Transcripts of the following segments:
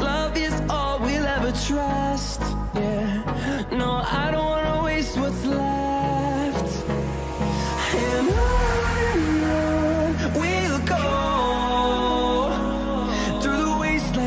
love is all we'll ever trust. Yeah, no, I don't wanna waste what's left. And on we'll go through the wasteland.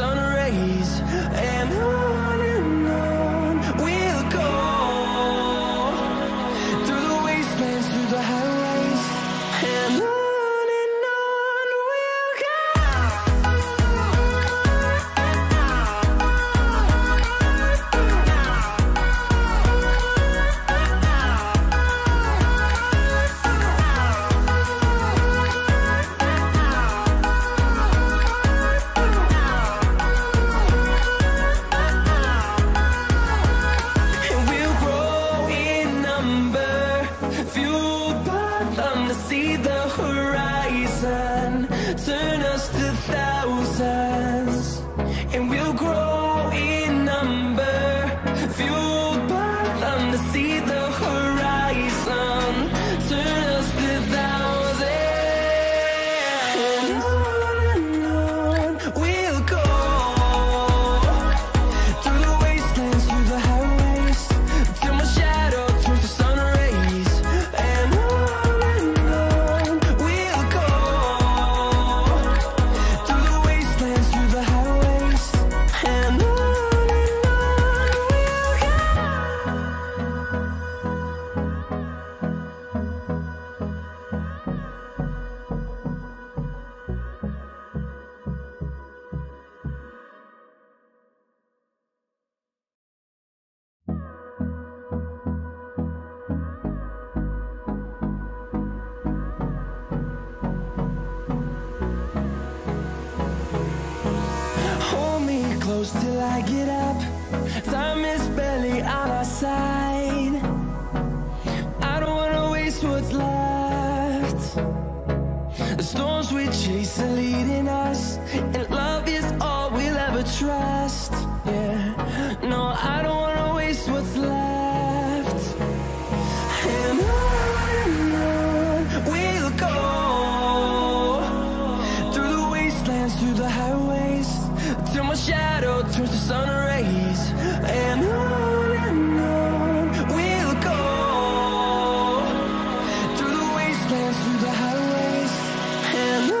sun rays, and on we'll go, through the wastelands, through the highways, and on we'll go. See the horizon, turn us to thousands, and we'll grow in number, fueled by them to see the horizon, turn us to thousands, and on we'll go, through the wastelands, through the highways, till my shadow turns to sun rays, and till I get up, time is barely on our side. I don't wanna waste what's left. The storms we chase are leading us, and love is all we'll ever trust. Yeah, no, I don't wanna waste what's left. And on we'll go, through the wastelands, through the highways, till my shadow turns to sun rays, and on we'll go, through the wastelands, through the highways, and on we'll go.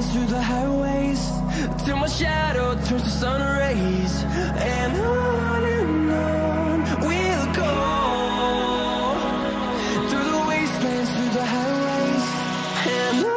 Through the highways, till my shadow turns to sun rays, and on we'll go, through the wastelands, through the highways, and on we'll go.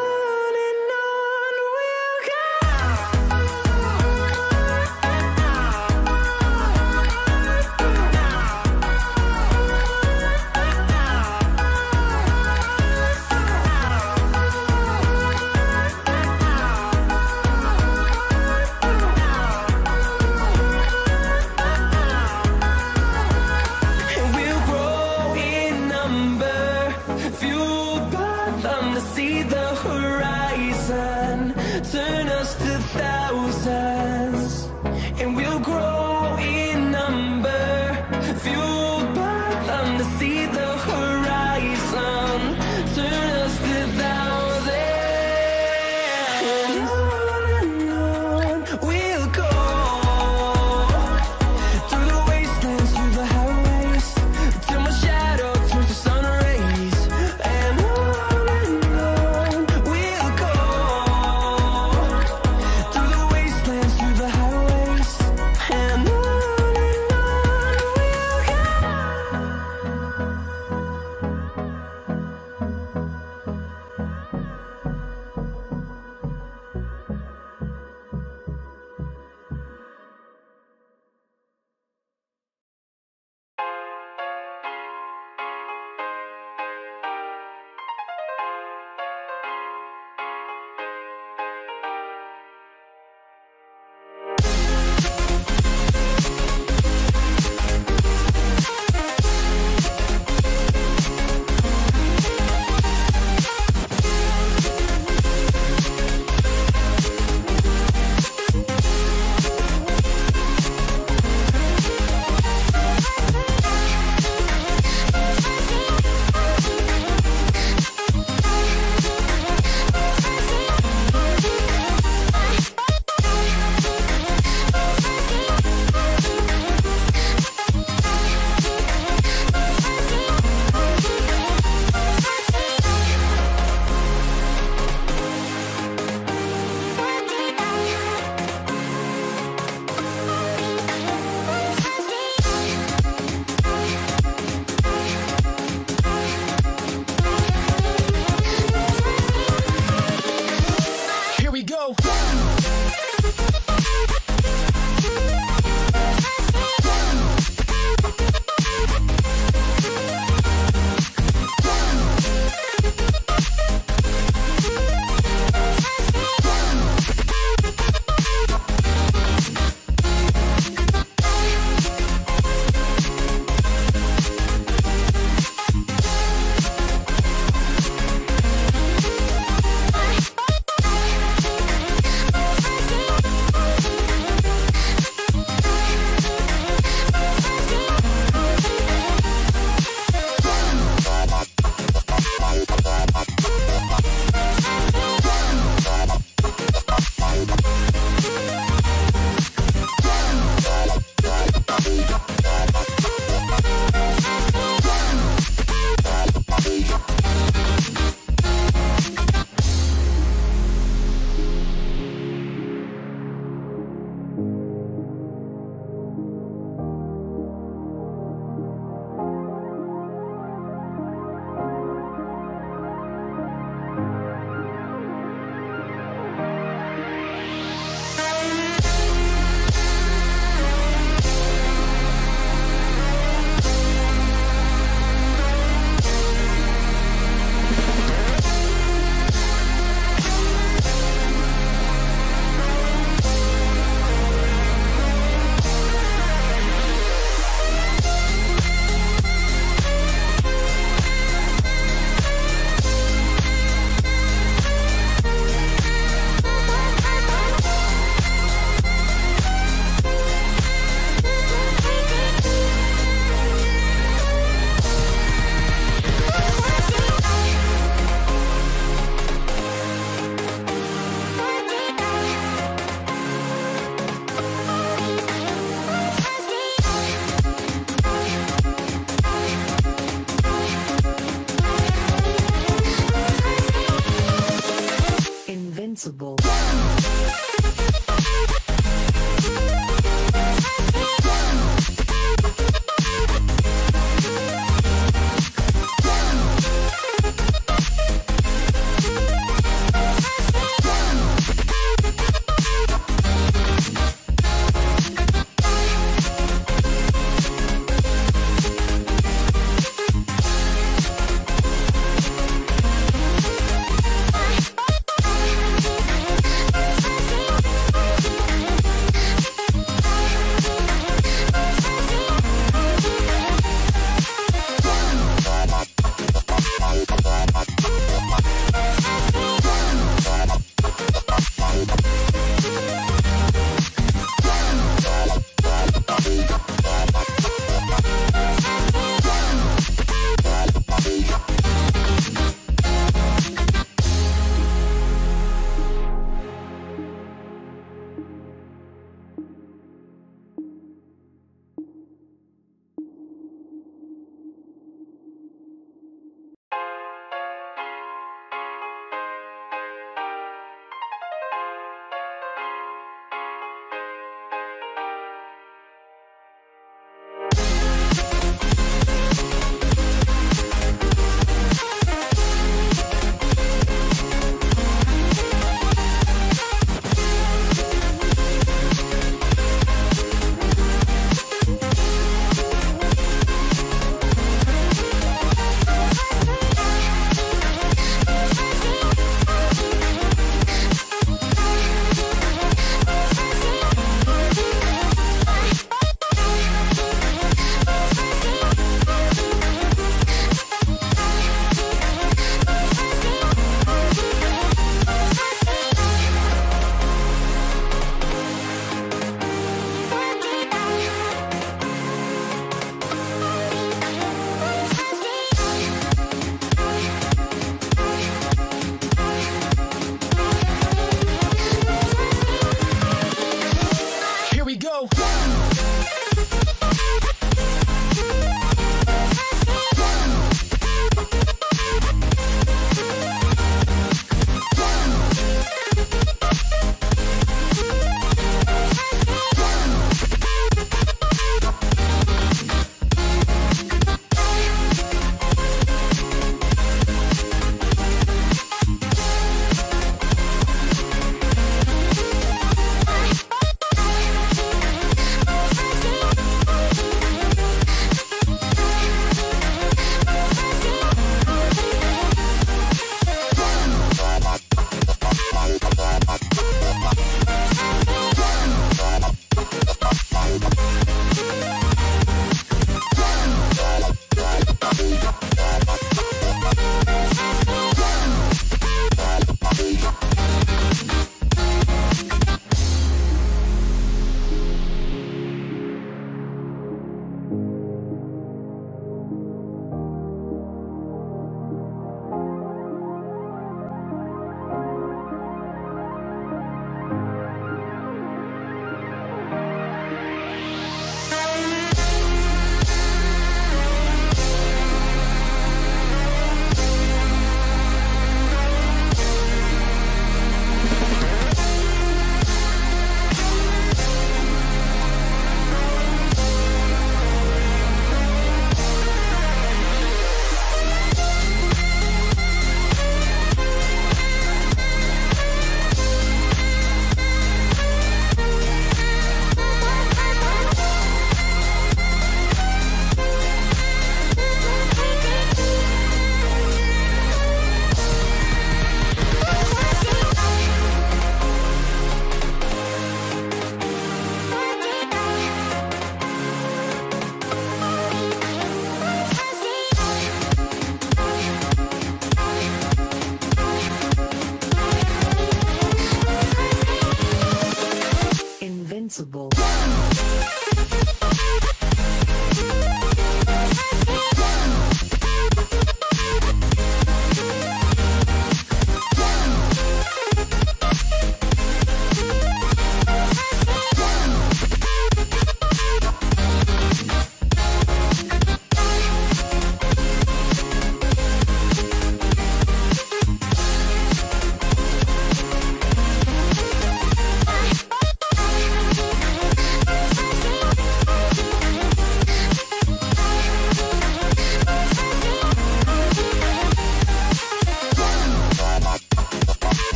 principle.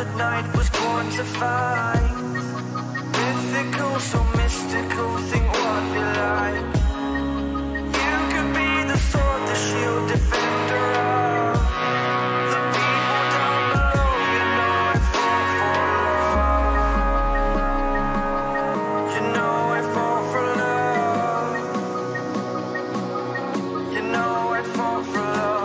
at night was quantified. Mythical, so mystical, think what you like. You could be the sword, the shield, defender of the people down below. You know I fall for love. You know I fall for love. You know I fall for love.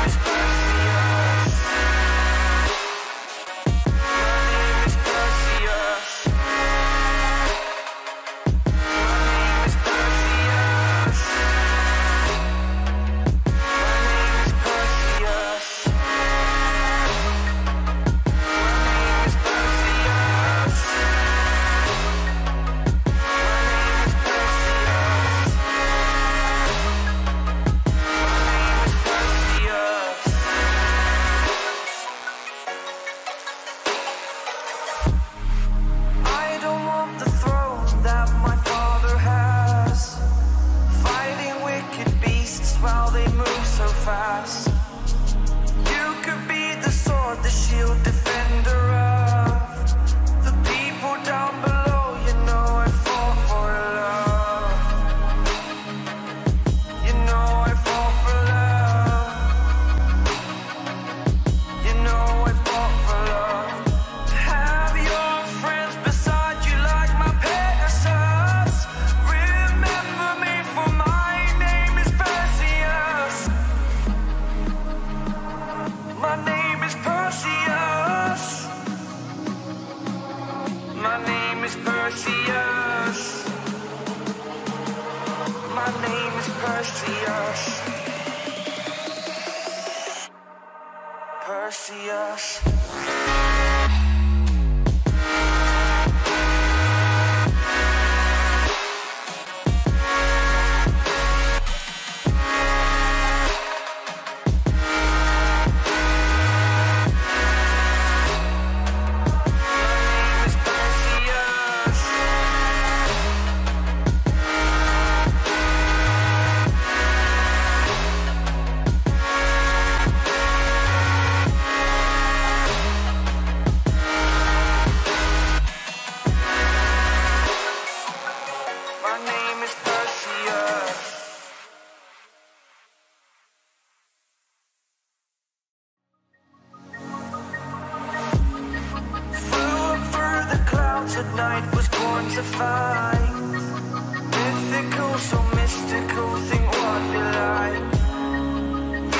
Mythical, so mystical, think what you like.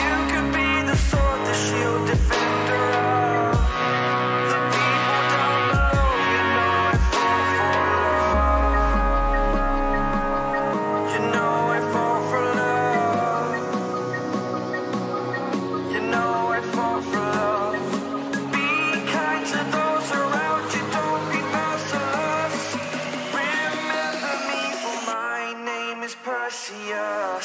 You could be the sword, the shield, defender of the people down below. You know I fall for love. You know I fall for love. You know I fall for love. Be kind to those around you, don't be merciless. Perseus.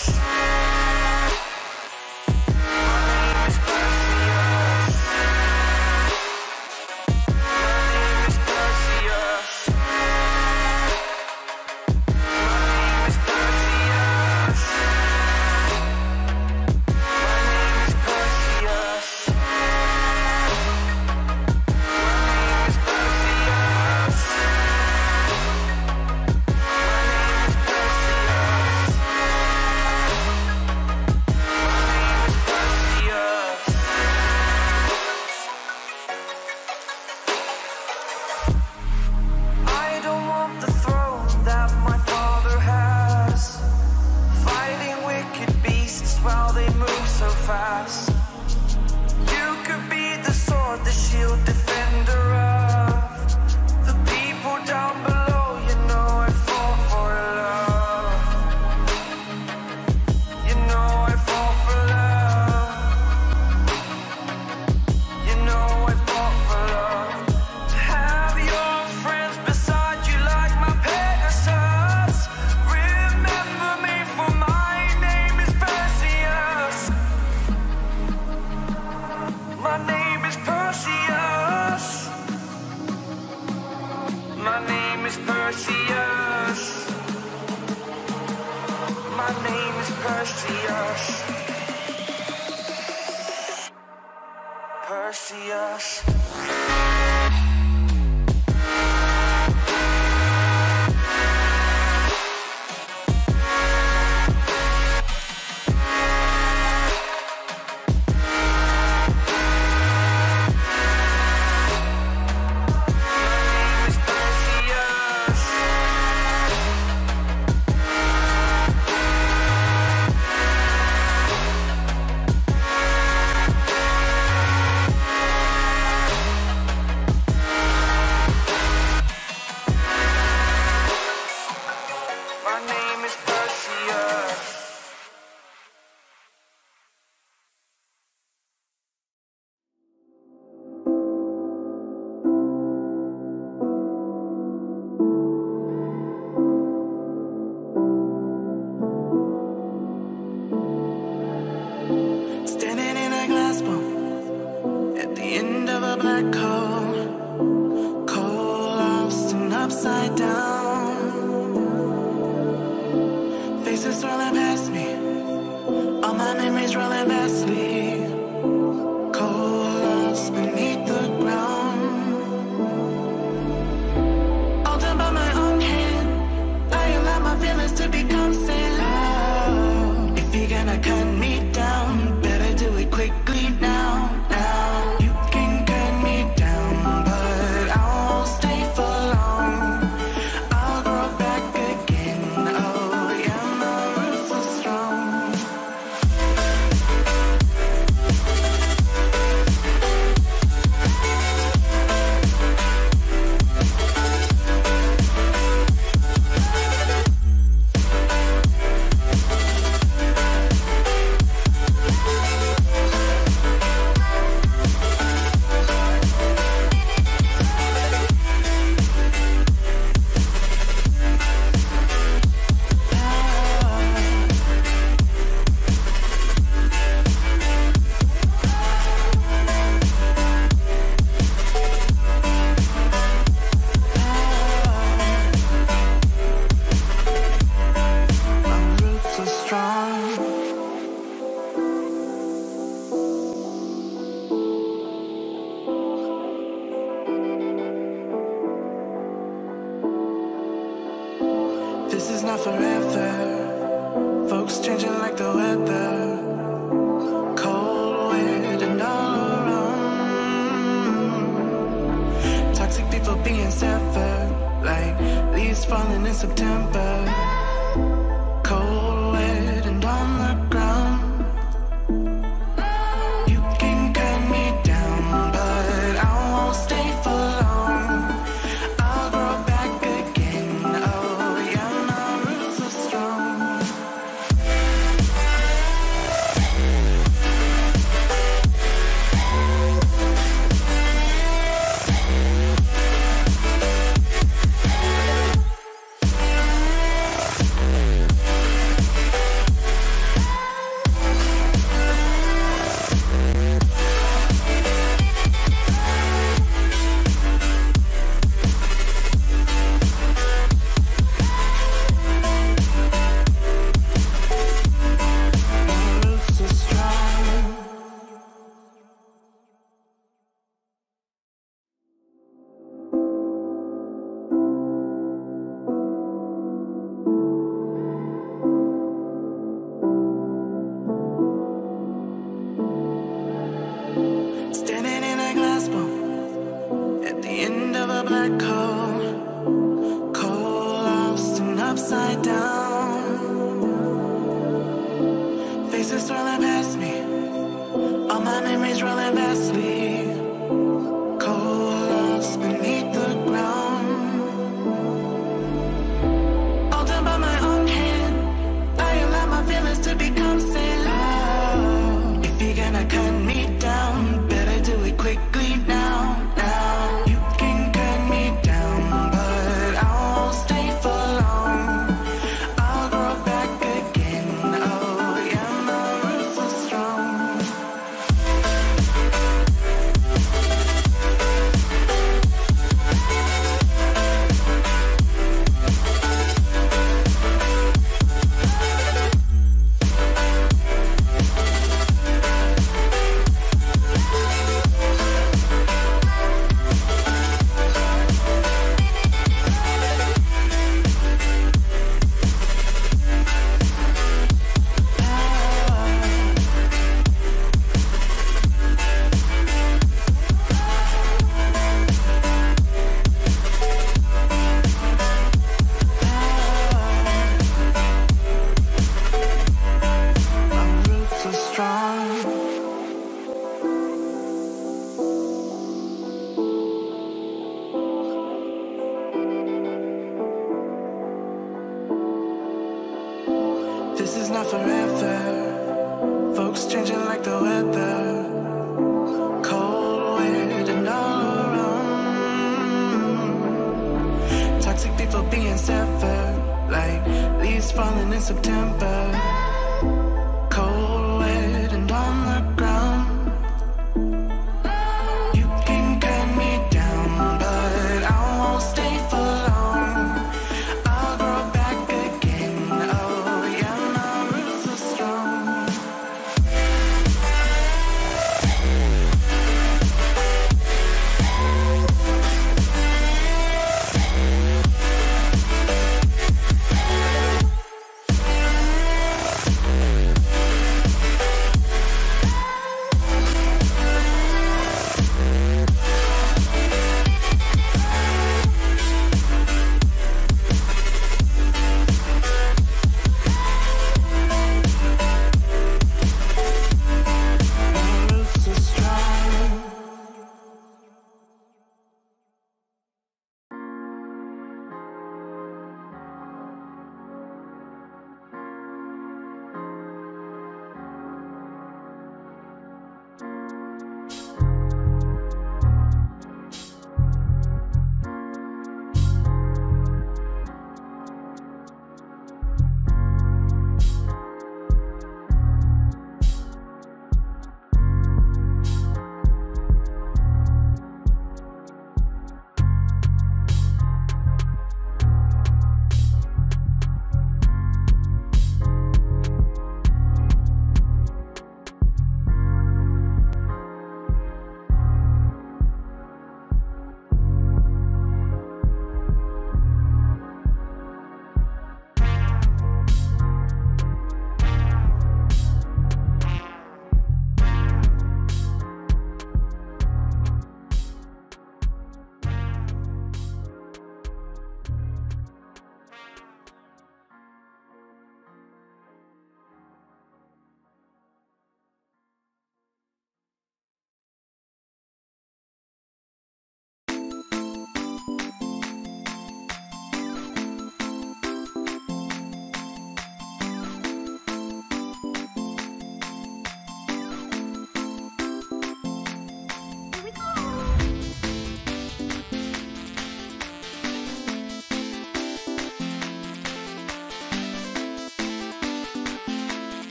forever. Folks changing like the weather. Cold wind and all around. Toxic people being severed, like leaves falling in September.